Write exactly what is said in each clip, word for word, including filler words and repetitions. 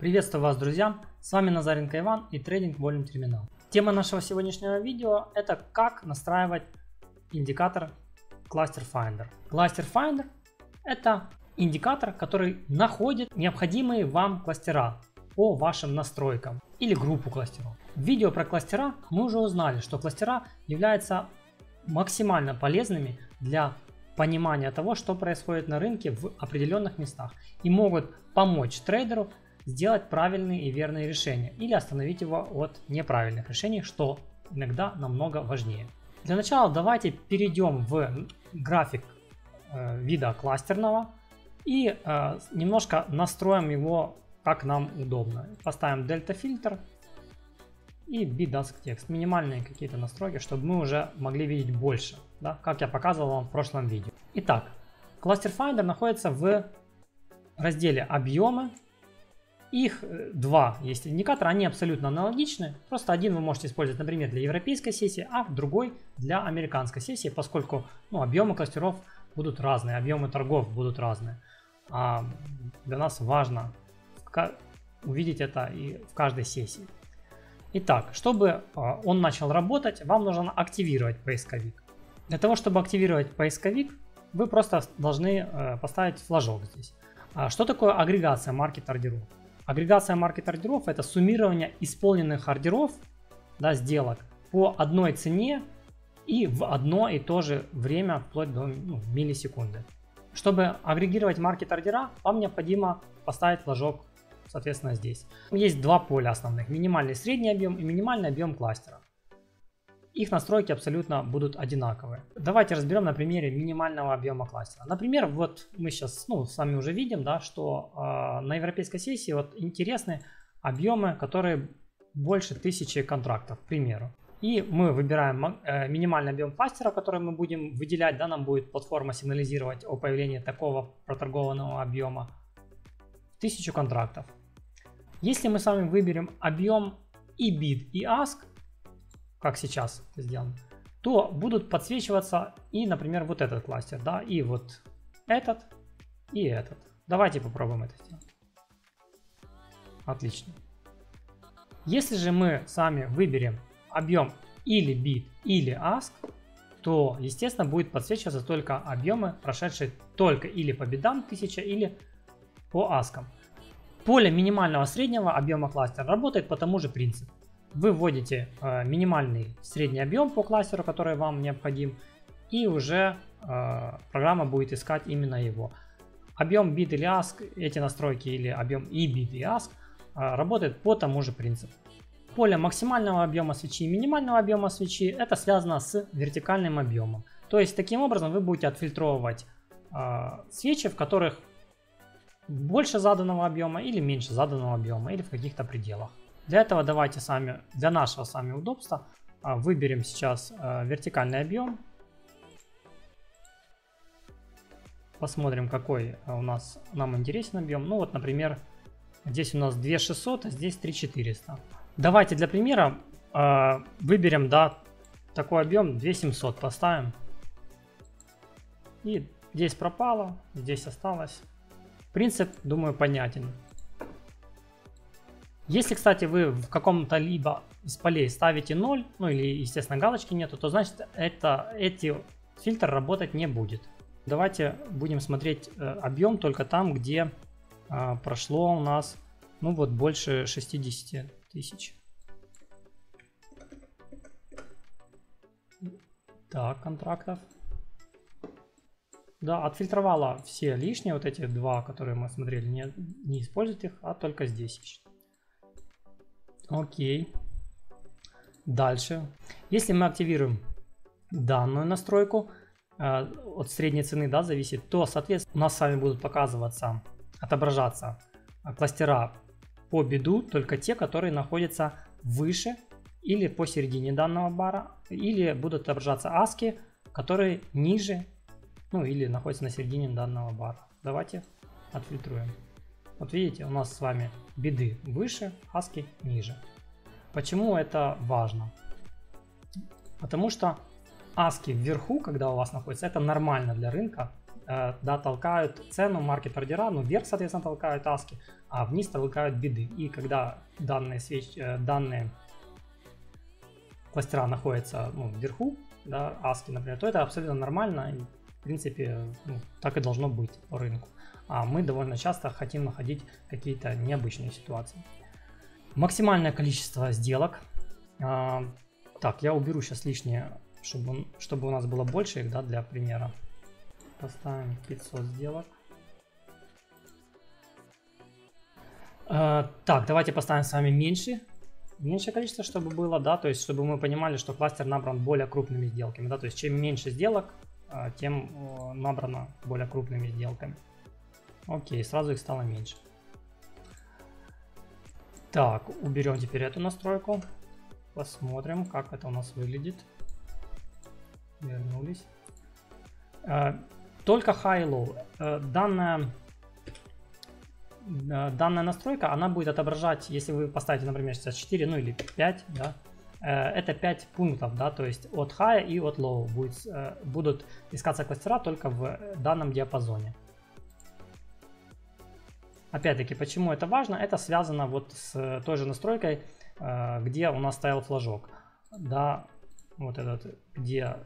Приветствую вас, друзья! С вами Назаренко Иван и Trading Volume Terminal. Тема нашего сегодняшнего видео – это как настраивать индикатор Cluster Finder. Cluster Finder – это индикатор, который находит необходимые вам кластера по вашим настройкам или группу кластеров. В видео про кластера мы уже узнали, что кластера являются максимально полезными для понимания того, что происходит на рынке в определенных местах и могут помочь трейдеру сделать правильные и верные решения или остановить его от неправильных решений, что иногда намного важнее. Для начала давайте перейдем в график э, вида кластерного и э, немножко настроим его как нам удобно. Поставим Delta Filter и Bidask Text. Минимальные какие-то настройки, чтобы мы уже могли видеть больше, да, как я показывал вам в прошлом видео. Итак, Cluster Finder находится в разделе «Объемы». Их два есть индикатора, они абсолютно аналогичны, просто один вы можете использовать, например, для европейской сессии, а другой для американской сессии, поскольку ну, объемы кластеров будут разные, объемы торгов будут разные. А для нас важно увидеть это и в каждой сессии. Итак, чтобы он начал работать, вам нужно активировать поисковик. Для того, чтобы активировать поисковик, вы просто должны поставить флажок здесь. Что такое агрегация маркет-ордеров? Агрегация маркет-ордеров – это суммирование исполненных ордеров, да, сделок по одной цене и в одно и то же время, вплоть до ну, миллисекунды. Чтобы агрегировать маркет-ордера, вам необходимо поставить флажок, соответственно, здесь. Есть два поля основных – минимальный средний объем и минимальный объем кластера. Их настройки абсолютно будут одинаковые. Давайте разберем на примере минимального объема кластера. Например, вот мы сейчас ну, с вами уже видим, да, что э, на европейской сессии вот интересны объемы, которые больше тысячи контрактов, к примеру. И мы выбираем э, минимальный объем кластера, который мы будем выделять. Да, нам будет платформа сигнализировать о появлении такого проторгованного объема. Тысячу контрактов. Если мы с вами выберем объем и bid, и ask, как сейчас сделано, то будут подсвечиваться и, например, вот этот кластер, да, и вот этот, и этот. Давайте попробуем это сделать. Отлично. Если же мы с вами выберем объем или bid, или ask, то, естественно, будет подсвечиваться только объемы, прошедшие только или по бидам тысяча, или по аскам. Поле минимального среднего объема кластера работает по тому же принципу. Вы вводите э, минимальный средний объем по кластеру, который вам необходим, и уже э, программа будет искать именно его. Объем bid или ask, эти настройки, или объем и bid и ask, э, работает по тому же принципу. Поле максимального объема свечи и минимального объема свечи это связано с вертикальным объемом. То есть таким образом вы будете отфильтровывать э, свечи, в которых больше заданного объема или меньше заданного объема, или в каких-то пределах. Для этого давайте с вами, для нашего с вами удобства, выберем сейчас вертикальный объем. Посмотрим, какой у нас нам интересен объем. Ну вот, например, здесь у нас две тысячи шестьсот, а здесь три тысячи четыреста. Давайте для примера выберем, да, такой объем две тысячи семьсот поставим. И здесь пропало, здесь осталось. Принцип, думаю, понятен. Если, кстати, вы в каком-то либо из полей ставите ноль, ну или, естественно, галочки нету, то значит это, эти фильтры работать не будет. Давайте будем смотреть э, объем только там, где э, прошло у нас, ну вот, больше шестидесяти тысяч. Так, контрактов. Да, отфильтровала все лишние, вот эти два, которые мы смотрели, не, не использовать их, а только здесь. Окей. Дальше. Если мы активируем данную настройку э, от средней цены, да, зависит, то, соответственно, у нас с вами будут показываться, отображаться кластера по биду, только те, которые находятся выше или посередине данного бара, или будут отображаться аски, которые ниже, ну или находятся на середине данного бара. Давайте отфильтруем. Вот видите, у нас с вами биды выше, аски ниже. Почему это важно? Потому что аски вверху, когда у вас находится, это нормально для рынка. да, толкают цену, маркет-ордера, ну, вверх, соответственно, толкают аски, а вниз толкают биды. И когда данные, свеч... данные кластера находятся, ну, вверху, да, аски, например, то это абсолютно нормально, и, в принципе, ну, так и должно быть по рынку. А мы довольно часто хотим находить какие-то необычные ситуации. Максимальное количество сделок. А, так, я уберу сейчас лишнее, чтобы, чтобы у нас было больше их, да, для примера. Поставим пятьсот сделок. А, так, давайте поставим с вами меньше. Меньшее количество, чтобы было, да, то есть, чтобы мы понимали, что кластер набран более крупными сделками, да, то есть, чем меньше сделок, тем набрано более крупными сделками. Окей, сразу их стало меньше. Так, уберем теперь эту настройку. Посмотрим, как это у нас выглядит. Вернулись. Только high и low. Данная, данная настройка, она будет отображать, если вы поставите, например, шестьдесят четыре, ну или пять, да, это пять пунктов, да, то есть от high и от low будет, будут искаться кластера только в данном диапазоне. Опять-таки, почему это важно? Это связано вот с той же настройкой, где у нас стоял флажок. Да, вот этот, где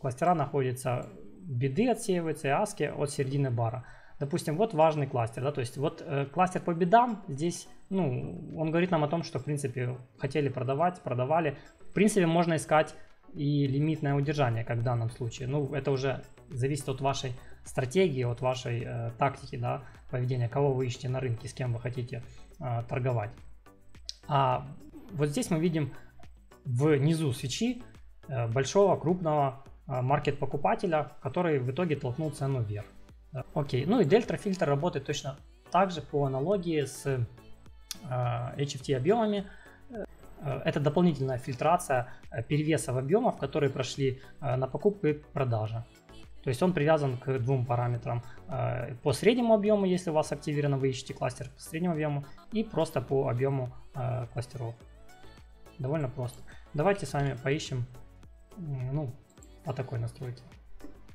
кластера находятся, биды отсеиваются и аски от середины бара. Допустим, вот важный кластер, да, то есть вот э, кластер по бидам здесь, ну, он говорит нам о том, что, в принципе, хотели продавать, продавали. В принципе, можно искать и лимитное удержание, как в данном случае. Ну, это уже зависит от вашей стратегии, от вашей э, тактики, да, поведения, кого вы ищете на рынке, с кем вы хотите э, торговать. А вот здесь мы видим внизу свечи э, большого, крупного э, маркет-покупателя, который в итоге толкнул цену вверх. Окей, okay. Ну и Delta Filter работает точно так же по аналогии с э, эйч эф ти объемами. Это дополнительная фильтрация перевесов объемов, которые прошли э, на покупку и продажу. То есть он привязан к двум параметрам. Э, по среднему объему, если у вас активировано, вы ищете кластер по среднему объему, и просто по объему э, кластеров. Довольно просто. Давайте с вами поищем, ну, по такой настройке.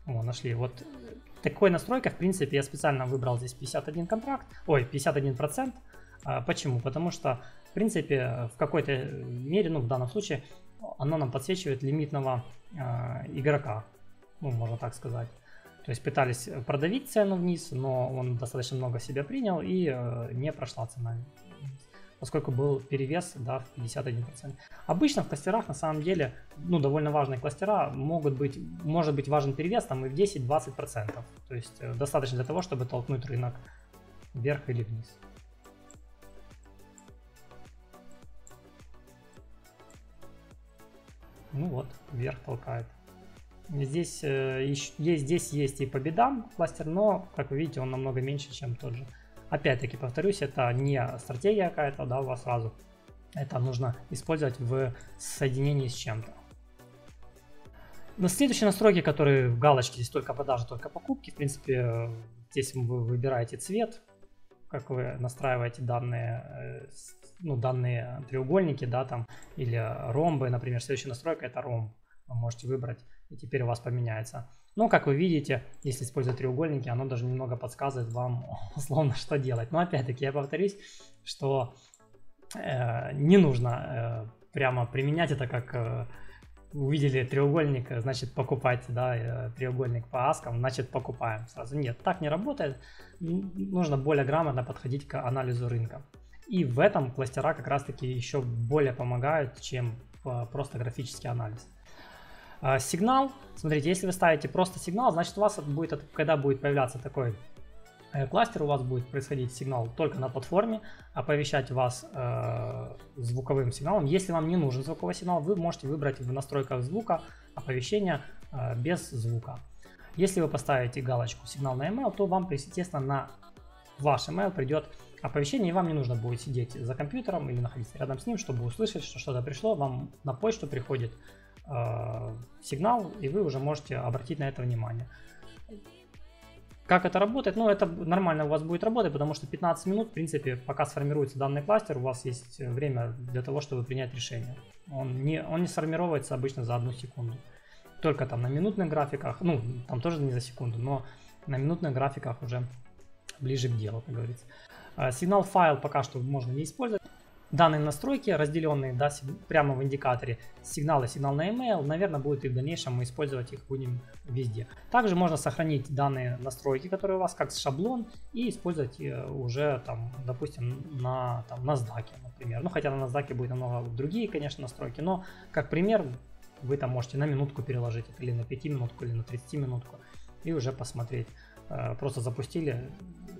О, нашли. Вот. Такой настройка, в принципе, я специально выбрал здесь пятьдесят один контракт, ой, пятьдесят один процент. Почему? Потому что, в принципе, в какой-то мере, ну, в данном случае, оно нам подсвечивает лимитного э, игрока, ну, можно так сказать. То есть пытались продавить цену вниз, но он достаточно много себя принял и э, не прошла цена, поскольку был перевес, да, в пятьдесят один процент. Обычно в кластерах, на самом деле, ну, довольно важные кластера, могут быть, может быть важен перевес там и в десять-двадцать процентов. То есть э, достаточно для того, чтобы толкнуть рынок вверх или вниз. Ну вот, вверх толкает. Здесь, э, еще, есть, здесь есть и по бедам кластер, но, как вы видите, он намного меньше, чем тот же. Опять-таки, повторюсь, это не стратегия какая-то, да, у вас сразу. Это нужно использовать в соединении с чем-то. Но следующие настройки, которые в галочке, здесь только продажи, только покупки. В принципе, здесь вы выбираете цвет, как вы настраиваете данные, ну, данные треугольники, да, там, или ромбы. Например, следующая настройка — это ромб. Вы можете выбрать, и теперь у вас поменяется. Но, как вы видите, если использовать треугольники, оно даже немного подсказывает вам, условно, что делать. Но, опять-таки, я повторюсь, что э, не нужно э, прямо применять это, как э, увидели треугольник, значит, покупать, да, э, треугольник по аскам, значит, покупаем сразу. Нет, так не работает. Нужно более грамотно подходить к анализу рынка. И в этом кластера как раз-таки еще более помогают, чем просто графический анализ. Сигнал, смотрите, если вы ставите просто сигнал, значит, у вас будет, когда будет появляться такой кластер, у вас будет происходить сигнал только на платформе, оповещать вас э, звуковым сигналом. Если вам не нужен звуковой сигнал, вы можете выбрать в настройках звука оповещение э, без звука. Если вы поставите галочку «Сигнал на email», то вам, естественно, на ваш email придет оповещение, и вам не нужно будет сидеть за компьютером или находиться рядом с ним, чтобы услышать, что что-то пришло. Вам на почту приходит сигнал, и вы уже можете обратить на это внимание. Как это работает? Ну, это нормально у вас будет работать, потому что пятнадцать минут, в принципе, пока сформируется данный кластер, у вас есть время для того, чтобы принять решение. Он не, он не сформировывается обычно за одну секунду. Только там на минутных графиках, ну, там тоже не за секунду, но На минутных графиках уже ближе к делу, как говорится. Сигнал файл пока что можно не использовать. Данные настройки, разделенные, да, прямо в индикаторе, сигнал и сигнал на email, наверное, будет и в дальнейшем, мы использовать их будем везде. Также можно сохранить данные настройки, которые у вас, как шаблон, и использовать уже, там, допустим, на там, NASDAQ, например. Ну, хотя на NASDAQ будет намного другие, конечно, настройки, но, как пример, вы там можете на минутку переложить, или на пятиминутку, или на тридцатиминутку, и уже посмотреть. Просто запустили,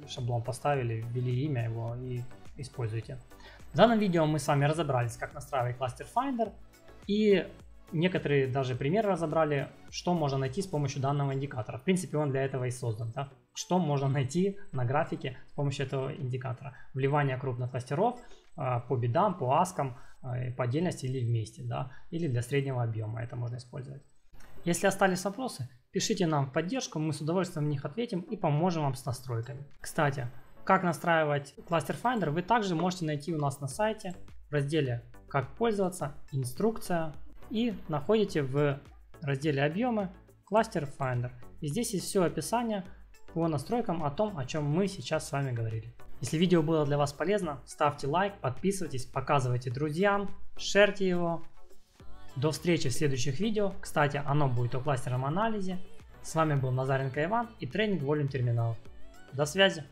шаблон поставили, ввели имя его и используйте. В данном видео мы с вами разобрались, как настраивать Cluster Finder, и некоторые даже примеры разобрали, что можно найти с помощью данного индикатора. В принципе, он для этого и создан. Да? Что можно найти на графике с помощью этого индикатора. Вливание крупных кластеров э, по бидам, по аскам, э, по отдельности или вместе, да? Или для среднего объема это можно использовать. Если остались вопросы, пишите нам в поддержку, мы с удовольствием на них ответим и поможем вам с настройками. Кстати, как настраивать Cluster Finder, вы также можете найти у нас на сайте в разделе «Как пользоваться», «Инструкция», и находите в разделе «Объемы» Cluster Finder. И здесь есть все описание по настройкам о том, о чем мы сейчас с вами говорили. Если видео было для вас полезно, ставьте лайк, подписывайтесь, показывайте друзьям, шерьте его. До встречи в следующих видео. Кстати, оно будет о кластерном анализе. С вами был Назаренко Иван и Trading Volume Terminal. До связи!